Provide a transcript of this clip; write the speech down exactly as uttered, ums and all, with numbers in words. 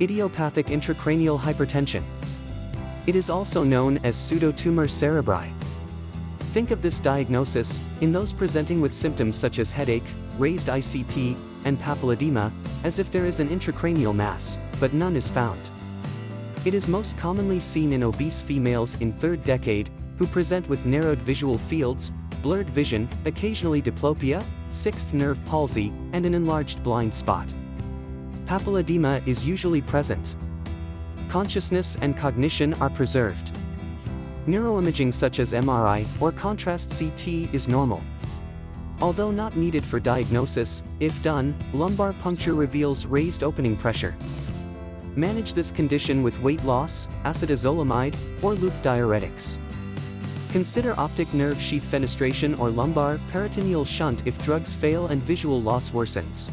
Idiopathic intracranial hypertension. It is also known as pseudotumor cerebri. Think of this diagnosis, in those presenting with symptoms such as headache, raised I C P, and papilledema, as if there is an intracranial mass, but none is found. It is most commonly seen in obese females in third decade, who present with narrowed visual fields, blurred vision, occasionally diplopia, sixth nerve palsy, and an enlarged blind spot. Papilledema is usually present. Consciousness and cognition are preserved. Neuroimaging such as M R I or contrast C T is normal. Although not needed for diagnosis, if done, lumbar puncture reveals raised opening pressure. Manage this condition with weight loss, acetazolamide, or loop diuretics. Consider optic nerve sheath fenestration or lumbar peritoneal shunt if drugs fail and visual loss worsens.